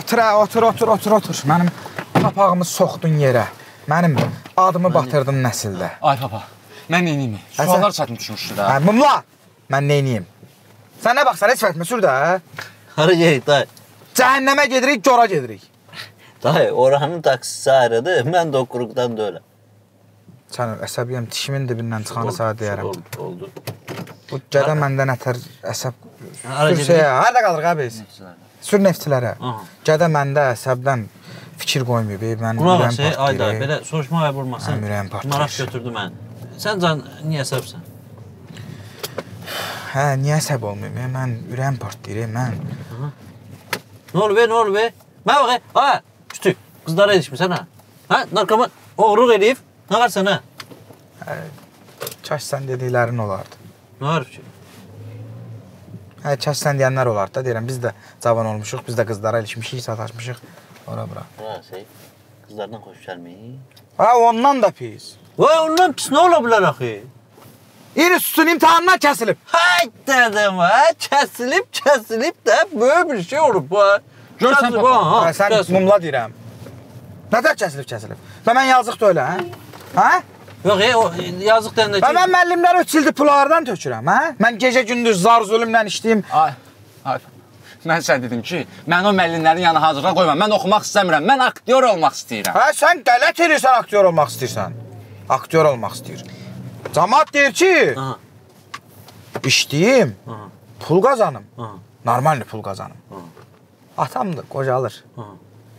Otur. Mənim papağımı soxdun yerə. Mənim adımı batırdın nəsildə. Ay papa, mən neyniyim? Suallar çətin düşmüşdü də. Mumla, mən neyniyim? Sən nə baxsan, heç fərqmə sür də. Hara gedirik, dayı? Cəhənnəmə gedirik, cora gedirik. Dayı, oranın taksisi ayrıdır, mən də o quruqdan da öyle. Sən əsəbiyəm, dişimin dibindən çıxanı sana deyərəm. Oldu. Bu gədə məndən ətər əsəb... Harada qalırıq abi? Sür neftçilərə. Gədə məndə əsəbdən fikir qoymuyor. Qulaq as, ay dayı, belə soruşmaya vurmasın. Maraq götürdü məni. Sən can, niyə əsəbsən? Hə, niyə əsəb olmuyor? Mən ürəyim partlayır, mən. Nə olur be? Mən bax, ha, kütü, qızlara yetişmirsən, ha? Ha, narkoman, oğruq eləyib, nə var sənə? Kaş sən dediklərin olardı. Nə var ki? Hə, kaş sən deyənlər olardı da, deyirəm, biz də cavan olmuşuq, biz də qızlara ilişmişik, sataşmışıq, ora-bura. Bura, qızlardan xoş gəlməyik. Hə, ondan da pis. Hə, ondan pis nə ola bilər axı? İri sütün imtihanına kəsilib. Hay dedim ha, kəsilib də böyük bir şey olub bu. Görsən papa, sən mumla deyirəm. Nədə kəsilib? Və mən yazıq da öyle ha? Yox, yazıq deyəm də ki... Və mən müəllimlərə 3 ildir pullardan tökürəm, ha? Mən gecə gündüz zar zülümlə işləyim. Ay, mən sən dedim ki, mən o müəllimlərin yanına hazırda qoymam. Mən oxumaq istəmirəm, mən aktyor olmaq istəyirəm. Hə, sən qələt edirsən aktyor olmaq istəyirsən. Aktyor olmaq istəyir. Cəmaat deyir ki, işləyim, pul qazanım, normalni pul qazanım. Atamdır, qocalır.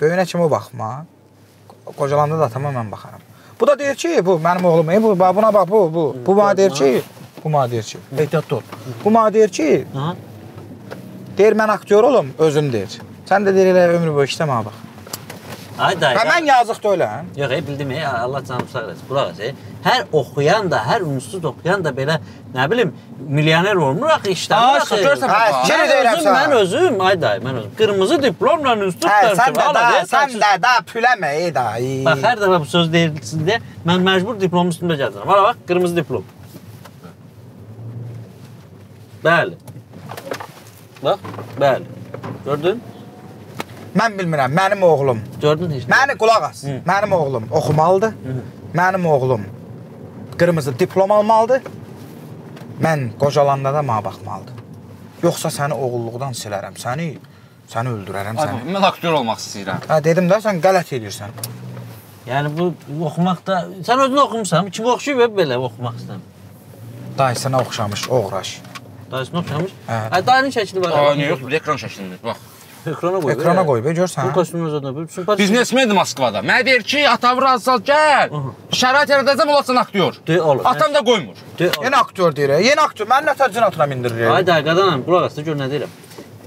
Böyünə kimi baxma, qocalanda da atama mən baxarım. Bu da deyir ki, bu mənim oğlum, buna bax, bu. Bu mənə deyir ki, ehtiyatlı ol. Bu mənə deyir ki, deyir mən aktyor olum, özüm deyir. Sən də deyir, ömrü boyu işləmə, bax. Mən yazıqda öyləm. Yox, bildim, Allah canım sağ eləsin, qulaq as. Hər oxuyan da, hər ünsüz oxuyan da belə, nə bilim, milyoner olmur axı, işləmir axı. Mən özüm, ay dayı, mən özüm. Qırmızı diplomla ünsüz dərsim, hala. Sən də, püləmə, ey dayı. Bax, hər dəfə bu söz deyilsin deyə, mən məcbur diplomun üstündə gəldirəm. Hala, bax, qırmızı diplom. Bəli. Bax, bəli. Gördün? Mən bilmirəm, mənim oğlum. Gördün heç nə? Məni qulaq as. Mənim oğlum oxumalıdır. Mənim oğlum qırmızı diplom almalıdır. Mən qocalanda da mənə baxmalıdır. Yoxsa səni oğulluqdan silərəm, səni öldürərəm. Mən aktyor olmaq istəyirəm. Dedim də, sən qələt edirsən. Yəni bu oxumaq da... Sən özünü oxumusan, kimi oxşuyub belə oxumaq istəyirəm. Dayısına oxşamış, oğraş. Dayısına oxşamış? Dayının şəkli var. Yox, ekran şəklindir, bax. Ekrana qoy, görsən. Biz nesməyədik Moskvada. Mənə deyir ki, atavra azal gəl. Şərait yaradacam, olasın aktyor. Atam da qoymur. Yeni aktyor deyir, yeni aktyor. Mən nətər cinatına mindirir. Ay da, qadanam, qulaq asla gör nə deyirəm.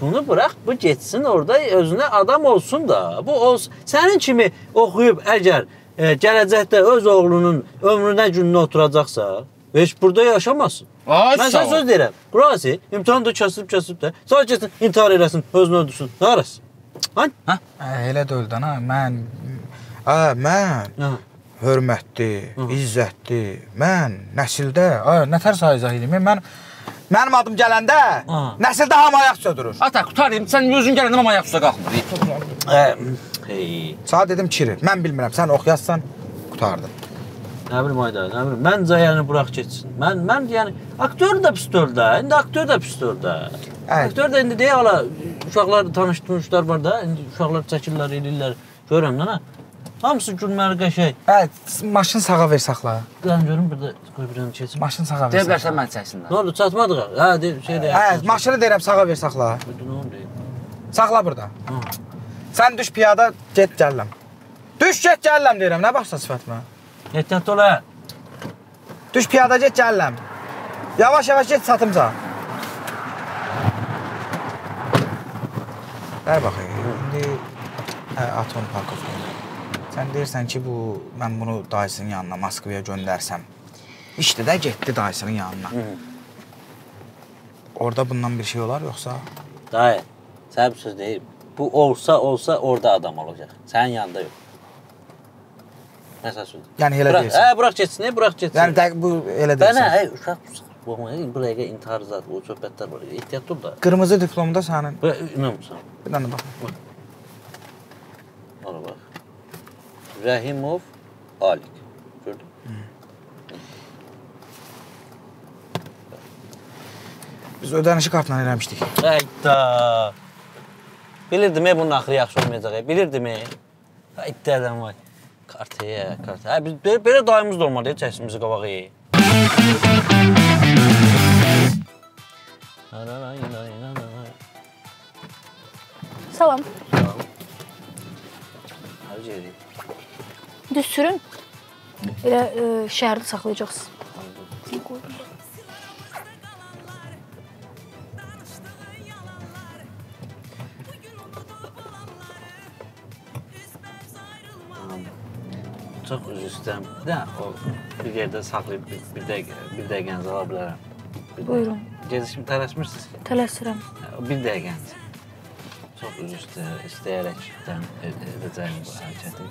Bunu bıraq, bu geçsin orada, özünə adam olsun da. Sənin kimi oxuyub, əgər gələcəkdə öz oğlunun ömrünə gününə oturacaqsa, heç burada yaşamazsın. Mən sən söz deyirəm, qulaq as, imtihan da kəsib də, sadəcə etsin, intihar eləsin, özünü öldürsün, nə arası? Elə də öldün, mən hörmətli, izzətli, mən nəsildə, nə tər sayıza eləyim, mənim adım gələndə nəsildə hamı ayaq üstə durur. Ata, qutarayım, sən özün gələndə mənim ayaq üstə qalxmır. Sana dedim kiri, mən bilmirəm, sən oxuyazsan, qutardın. Nə bilim, ay dayı, nə bilim. Məncə, yəni, bıraq keçsin. Mən, yəni, aktör də pistol da, indi aktör də pistol da. Aktör də indi deyə hala, uşaqlar, tanışdırmışlar var da, indi uşaqlar çəkirlər, eləyirlər, görəm, nana. Hamısı gülməli qəşək. Maşın sağa ver, saxla. Qələm, görüm, burada qoy birini keçsin. Maşın sağa ver, saxla. Deyə bilərsən, mən çəksin də. Nə oldu, çatmadıq, hə, şey deyək. Maşını deyirəm, sağa ver, saxla. Saxla burada. Sən düş piyada, get gəlləm. Düş, get gəlləm deyirəm, nə baxsa sifətimə? Ehtiyatlı ol, hə? Düş piyada get, gələm. Yavaş-yavaş get satımca. Dəyə baxayım, indi Atom Parkov gəlir. Sən deyirsən ki, mən bunu dayısının yanına, Moskvaya göndərsəm. İşdə də getdi dayısının yanına. Orada bundan bir şey olar, yoxsa? Dayı, sənə bir söz deyim. Bu olsa orada adam olacaq. Sənin yanında yox. Yəni, elə deyirsən. Bıraq getsin. Yəni, bu elə deyirsən. Bənə, uşaq, buraya intihar zadı, o söhbətlər var, ehtiyatlı ol da. Qırmızı diplomda sənin. İnanmısan. Bir dənə baxın. Rahimov Alik. Gördün mü? Biz ödenişi kartla eləmişdik. Hayda. Bilirdim bunun axırı yaxşı olmayacaq. Bilirdim. Hayda adam var. Kartıya, kartıya. Ha, biz belə dayımız da olmadı, çəkimizi qabağa. Salam. Salam. Hacı edin. Düz sürün. Elə şəhərdə saxlayacaqsın. Çok üzü istəyəm. Bir yerdə saxlayıb bir dəqiqəniz ala bilərəm. Buyurun. Gezişimi tələsmirsiniz ki? Tələsirəm. Bir dəqiqəniz. Çok üzü istəyərək edəcəyim bu hərəkəti.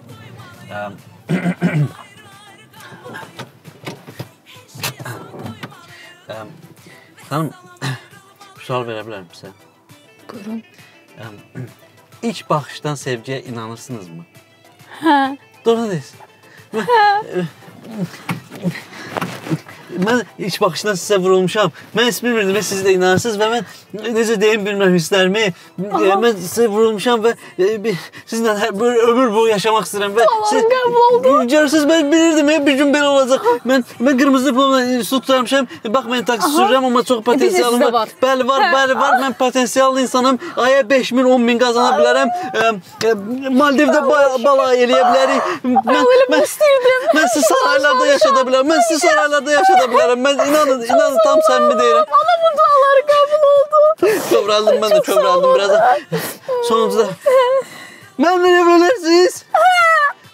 Xanım, bir sual verə bilərim sizə? Buyurun. İlk baxışdan sevgiyə inanırsınız mı? Hə. Doğru deyilsin. Mən iç baxışdan sizə vurulmuşam. Mən hiç bilmirdim ve siz de inanırsınız. Ve ben necə deyim bilmem hislerimi. Mən sizə vurulmuşam ve sizinle ömür boyu yaşamak istedim. Allah'ım kabul oldu. Görürsünüz, ben bilirdim ya bir gün belə olacaq. Mən kırmızı pulumla su tutarmışam. Bak, mən taksi sürürəm ama çok potensiyalim var. Bəli var, bəli var. Mən potensiallı insanım. Aya 5000, 10000 kazana bilərəm. Maldiv'de bala eləyə bilərik. Mən istəyirdim. Mən siz saraylarda yaşada bilərəm. Mən siz saraylarda yaşada bilərəm. Mən inanın tam səmimi deyirəm. Bana bu duaları qəbul oldu. Kövrəldim, mən də kövrəldim biraz. Sonuncu da... Mənimlə evlənərsiniz?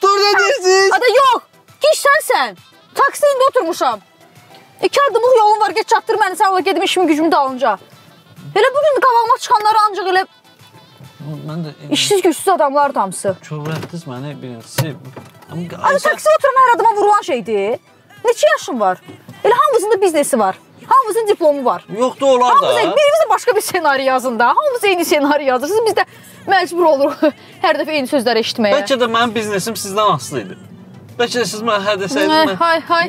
Doğru deyirsiniz? Ada yox, giş sənsən. Taksiyində oturmuşam. 2 adımlıq yolun var, geç çatdır məni, sən ola gedim işimi gücümü dalınca. Elə bugün qabağıma çıxanları ancaq elə... İşsiz güçsüz adamlar damısı. Kövrəltdiniz məni birincisi. Ada taksiyində oturan hər adıma vurulan şeydir. Neçə yaşın var? Elə hamımızın da biznesi var. Hamımızın diplomu var. Yox da olar da. Birimiz də başqa bir senari yazın da. Hamımız eyni senari yazırsınız. Biz də məcbur oluruq hər dəfə eyni sözləri eşitməyə. Bəlkə də mənim biznesim sizdən asılı idi. Bəlkə də siz mənə hər desəydiniz. Hay.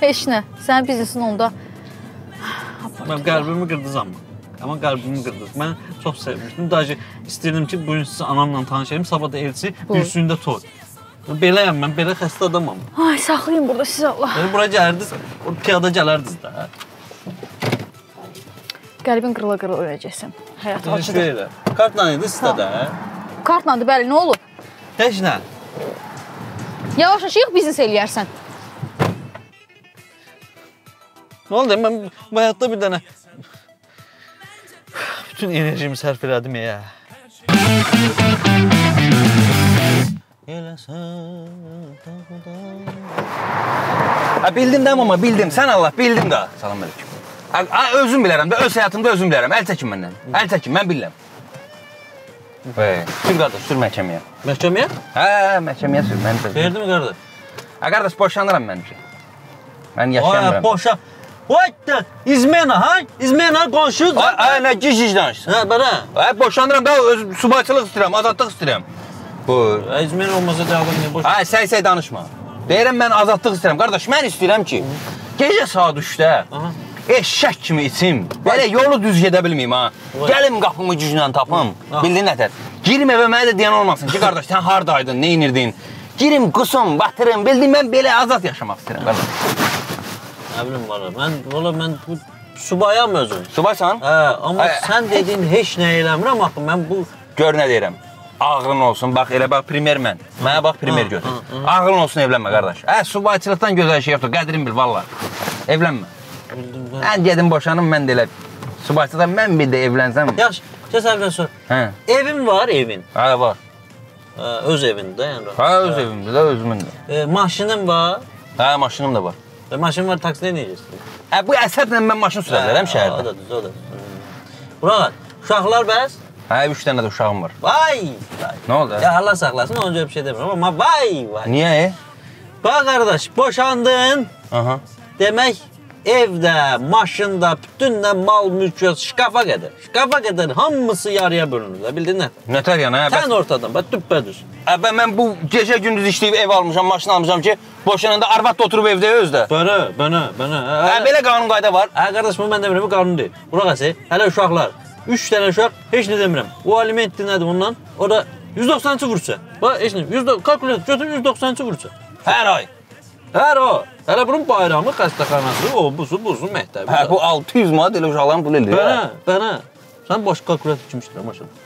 Heç nə. Sənin biznesin onda... Mən qəlbimi qırdız amma. Amma qəlbimi qırdız. Mən çox sevmişdim. Daha ki, istəyirdim ki, bugün sizi anamla tanışayım. Sabah da elçi, bürsüyündə toy. Beləyəm mən, belə xəstə adamam. Ay, saxlayın burada siz Allah. Bura gəlirdiniz, piyada gələrdiniz də. Qəlbin qırıla-qırıla öləcəksən. Həyat acıdır. Kartla idi sizdə də? Kartlandı, bəli, nə olub? Heç nə? Yavaş-yavaş yığ, biznes eləyərsən. Nə oldu, mən bu həyatda bir dənə... Bütün enerjimi sərf elədim, ya. Bildim də mama, bildim. Sən Allah, bildim də. Salam əleyküm. Özüm bilərəm də, öz həyatımda özüm bilərəm. Əl təkin məndən. Əl təkin, mən bilirəm. Sür qardaş, sür məhkəməyə. Məhkəməyə? Hə, məhkəməyə sür, mən sözüm. Verdi mi qardaş? Hə, qardaş, boşanıram mənim üçün. Mən yaşayamıram. Boşan. Vayda, izmena, ha? İzmena, qonşu. Hə, nə giz-giz danışsın. Hə, bana. Hə, boşanıram da, subayçılıq istəyirəm, azadlıq istəyirəm. Buyur. İzmir olmasa cavabı niyə boş? Ay, səy-səy danışma. Deyirəm, mən azadlıq istəyirəm. Qardaş, mən istəyirəm ki, gecə saat 3-də eşşək kimi içim. Belə yolu düz gedə bilməyim, ha. Gəlim qapımı güclə tapım. Bildin nətər? Girim evə mənə də deyən olmasın ki, qardaş, sən haradaydın, nə inirdin? Girim, qısım, batırım, bildim, mən belə azad yaşamaq istəyirəm, qardaş. Nə bilim, valla, mən bu subayam özüm. Subaysan? Hə, amma sən dediyin heç nə eləmirəm, axı, mən bu... Gör nə deyirəm. Ağılın olsun, bax, elə bax, primer mən. Mənə bax, primer götür. Ağılın olsun, evlənmə, qardaş. Ə, subayçılıqdan gözəl şey yoxdur, qədrim bil, valla. Evlənmə. Ən gedim boşanım, mən də elə subayçılıqdan mən bir də evlənsəm. Yaxşı, gəl səndən sor. Evin var, evin. Hə, var. Öz evindir də, yəni? Hə, öz evindir də, özümündür. Maşının var? Hə, maşınım da var. Maşın var, taksiyə necəsin? Hə, bu əsəblə mən maşın sürəcərəm şəhərdə. Odadır, hə, 3 dənə də uşağım var. Vay! Nə oldu? Ya, Allah saxlasın, ona görə bir şey demirəm, amma vay! Niyə? Bax, qardaş, boşandın, demək evde, maşında, bütün de mal, mülk, şkafa kadar. Şkafa kadar hamısı yarıya bölünür, bildin mi? Nətər yana? Sən ortadan, bak düppədüz. Əbə, mən bu gecə gündüz işləyib ev almışam, maşını almışam ki, boşananda arvad da oturub evdə özdə. Bana. Belə qanun qayda var. Hə, qardaş, bu mən demirəm, bu qanun deyil. Buraq əsi, hələ uşaqlar, 3 dənə uşaq, heç nə demirəm. O alimentdir nədir ondan? O da 190-cı vursa. Bak, heç nə, kalkulat götür, 190-cı vursa. Hər ay. Hər o. Hələ bunun bayramı, xəstəxanası, o, buzu, məktəbi. Hə, bu 600 manat elə uşaqların bunu eləyir. Bana. Sən başqa kalkulat içmişdirəm, maşallah.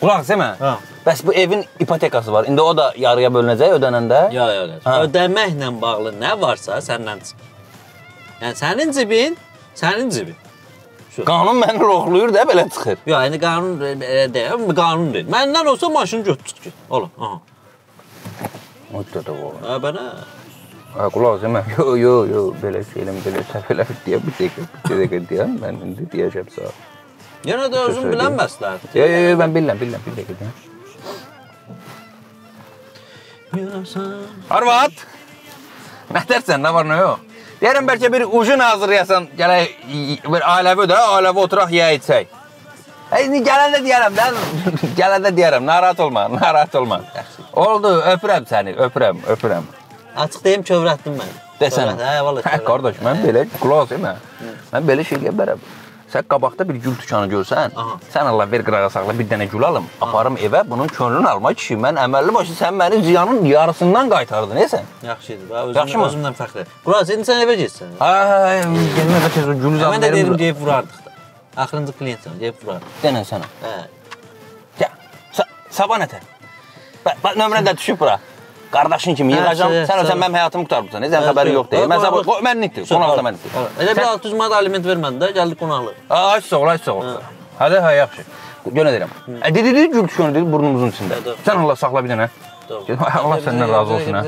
Qulaq, səmə? Hə. Bəs bu evin ipotekası var. İndi o da yarıya bölünəcək ödənəndə? Ya. Ödəməklə bağlı nə varsa səndən çıxır. Yəni, sənin cibin. Qanun məni roxluyur da, belə çıxır. Ya, yəni qanun deyil. Məndən olsa maşını götür. Ola, aha. Mütlə də var. Hə, bana. Qulaq, səmə? Yo, belə şeyləm, belə təfələr deyə, bir dəqiqə deyəm, mən indi deyəcəm sağa. Yenə də özüm bilən məslər. Yo, mən biləm, bir dəqiqə. Arvad! Nə dərsən, nə var, nə yox? Deyərəm, bəlkə bir ucun hazırlayasan, gələk, bir ailəvi ödə, ailəvi oturaq, yiyək, içək. Gələndə deyərəm, narahat olma. Oldu, öpürəm səni. Açıq deyim, kövrətdim mən. Desənə. Hə, qardaş, mən belə, qulaq, mən belə şey gəbərəm. Sən qabaqda bir gül tükanı görsən, sən Allah ver qırağa sağla bir dənə gül alım, aparım evə, bunun könlünü alma kişi. Mən əməlli başı, sən məni ziyanın yarısından qaytardın, neyəsən? Yaxşı, özümdən fəxrə. Quraq, indi sən evə geçsən. Ay, gəlmə evə tez o gülü zan verim. Mən də deyirəm, deyib vurardıq da. Axırıncı klientsən, deyib vurardıq. Denən sənə. Gəl, sabah nətər? Nömrə də düşüb bura. Qardaşın kimi yığacam, sən ösən mənim həyatımı qutarmışsan, sən xəbəri yox deyil. Mənlikdir, qonaqda mənlikdir. Elə bir 600 manat aliment vermədin də, gəldik qonaqlı. Ay, sağ ol. Hədə, yaxşı. Gönə deyirəm. Dedi, gül tükönü dedi, burnumuzun içində. Sən Allah saxla bir dənə. Allah səndən razı olsun, hə?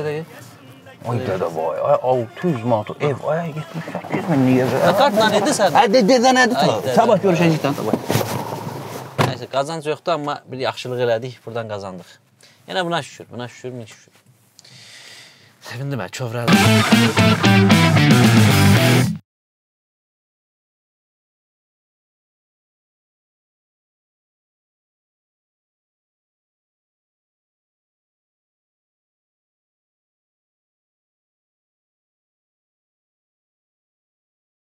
Ay, dədə, vay, 600 manat, ev, ay, 78 min niyə verəm? Qatartla nədir sən? Dədə, sabah görüşəcəkdən, sabah. Nəysə, qazanc yoxdur, amma bir yaxşılıq elədik, buradan qazandıq. Yenə buna şükür. Sevindim ben, kövrəldim.